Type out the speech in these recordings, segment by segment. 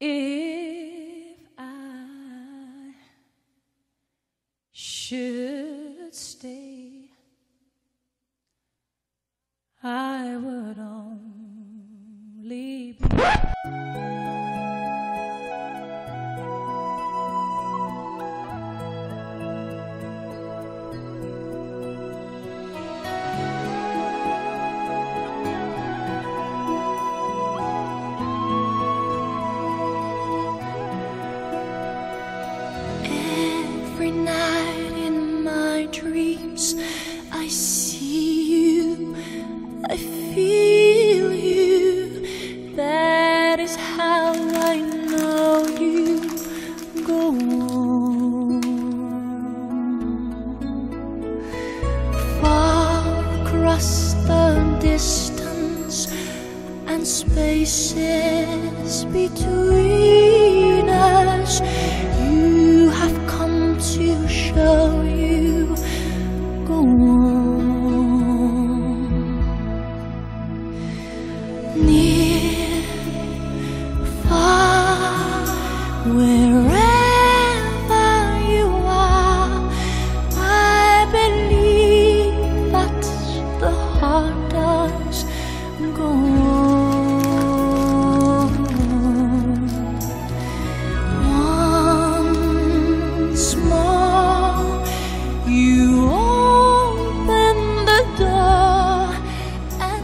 If I should stay, I would only be... Spaces between us, you have come to show you go on. Near, far, wherever you are, I believe that the heart does go on.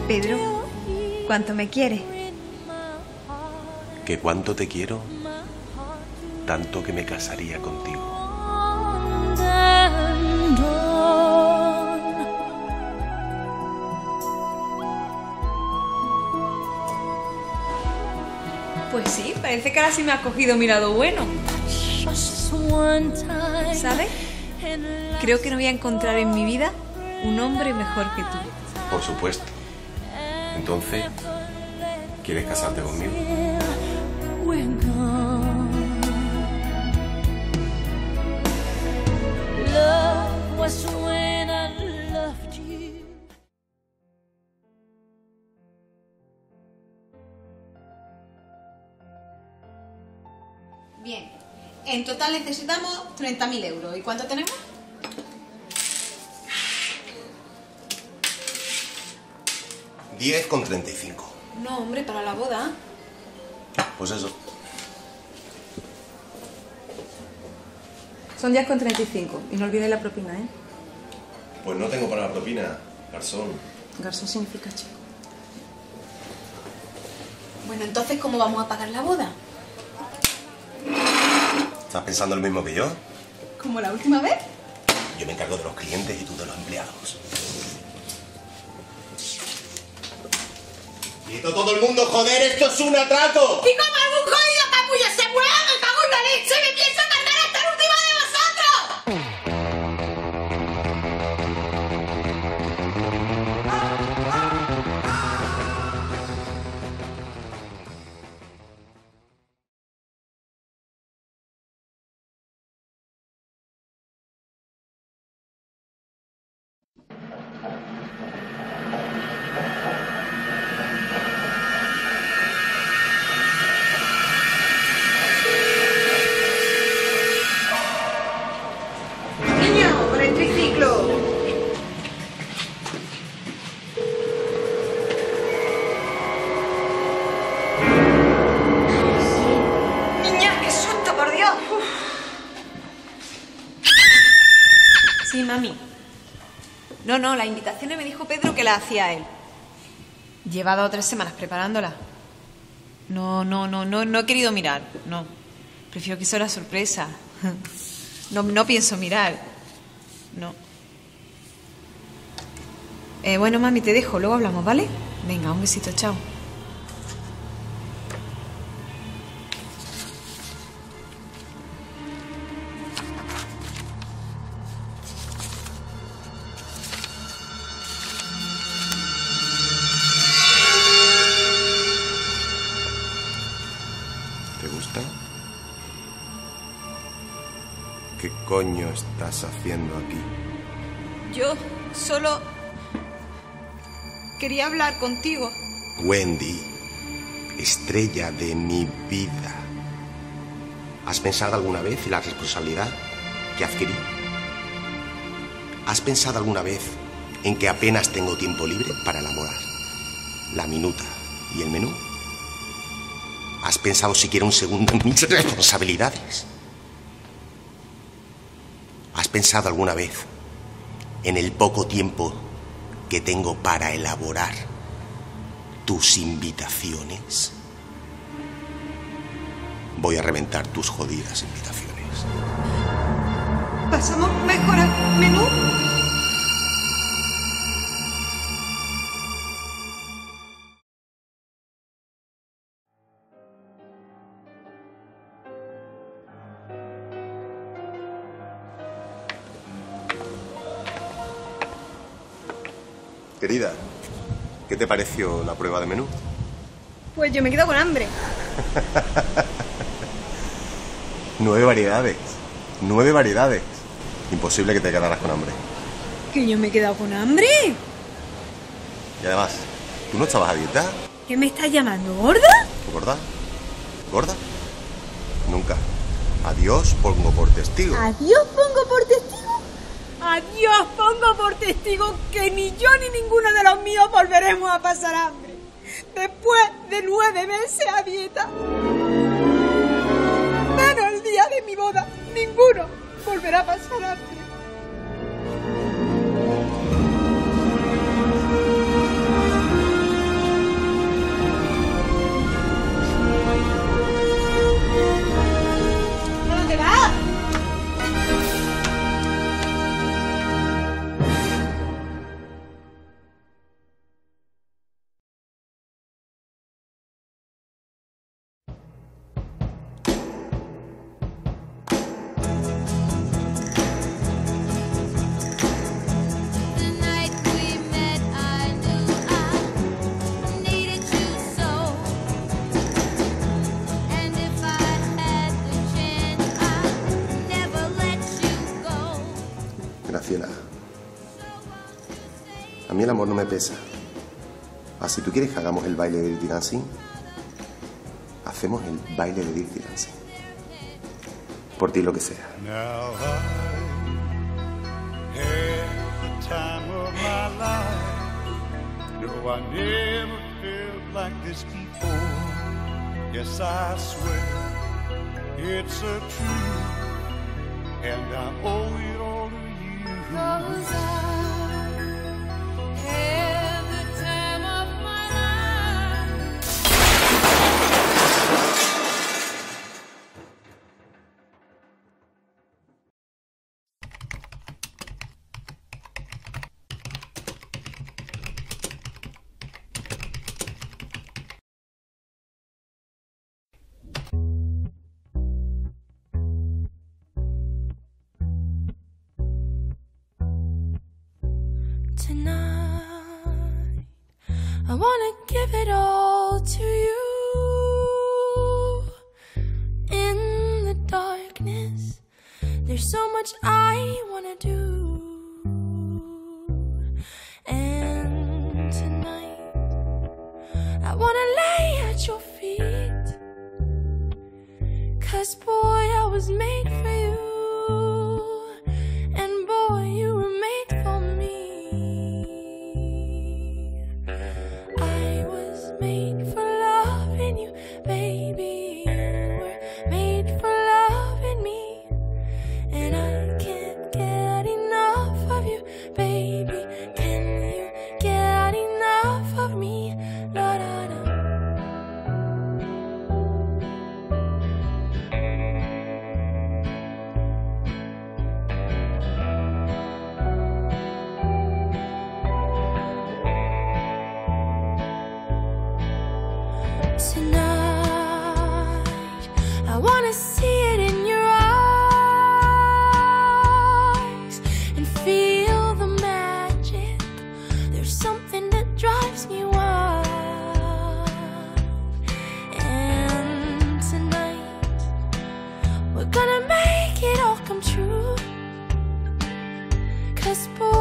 Pedro, ¿cuánto me quiere? ¿Que cuánto te quiero? Tanto que me casaría contigo. Pues sí, parece que ahora sí me has cogido mi lado bueno. ¿Sabes? Creo que no voy a encontrar en mi vida un hombre mejor que tú. Por supuesto. Entonces, ¿quieres casarte conmigo? Bien, en total necesitamos 30.000 euros. ¿Y cuánto tenemos? $10,35. No, hombre, para la boda. Pues eso. Son $10,35. Y no olvides la propina, ¿eh? Pues no tengo para la propina, garzón. Garzón significa chico. Bueno, entonces, ¿cómo vamos a pagar la boda? ¿Estás pensando lo mismo que yo? ¿Como la última vez? Yo me encargo de los clientes y tú de los empleados. ¡Quieto todo el mundo, joder! ¡Esto es un atraco! ¡Y como algún jodido capullo se mueva, me cago en la leche! ¡Me pienso cargar hasta el último de vosotros! Sí, mami. No, no, las invitaciones me dijo Pedro que las hacía él. Lleva 2 o 3 semanas preparándolas. No he querido mirar, no. Prefiero que sea una sorpresa. No pienso mirar, no. Bueno, mami, te dejo, luego hablamos, ¿vale? Venga, un besito, chao. ¿Te gusta? ¿Qué coño estás haciendo aquí? Yo solo quería hablar contigo. Wendy, estrella de mi vida. ¿Has pensado alguna vez en la responsabilidad que adquirí? ¿Has pensado alguna vez en que apenas tengo tiempo libre para elaborar la minuta y el menú? ¿Has pensado siquiera un segundo en mis responsabilidades? ¿Has pensado alguna vez en el poco tiempo que tengo para elaborar tus invitaciones? Voy a reventar tus jodidas invitaciones. ¿Pasamos mejor al menú? Querida, ¿qué te pareció la prueba de menú? Pues yo me quedo con hambre. 9 variedades. Imposible que te quedaras con hambre. ¿Que yo me he quedado con hambre? Y además, ¿tú no estabas a dieta? ¿Qué me estás llamando, gorda? ¿Gorda? ¿Gorda? Nunca. Adiós pongo por testigo. ¿Adiós pongo por testigo? Adiós pongo por testigo que ni yo ni ninguno de los míos volveremos a pasar hambre. Después de 9 meses a dieta. De mi boda, ninguno volverá a pasar hambre. ¿A dónde vas? A mí el amor no me pesa. Así tú quieres que hagamos el baile de Dirty Dancing, hacemos el baile de Dirty Dancing. Por ti lo que sea. Tonight, I wanna give it all to you. In the darkness, there's so much I wanna do. And tonight, I wanna lay at your feet, 'cause boy, I was made for you. Tonight, I wanna see it in your eyes and feel the magic. There's something that drives me wild. And tonight, we're gonna make it all come true. 'Cause boy,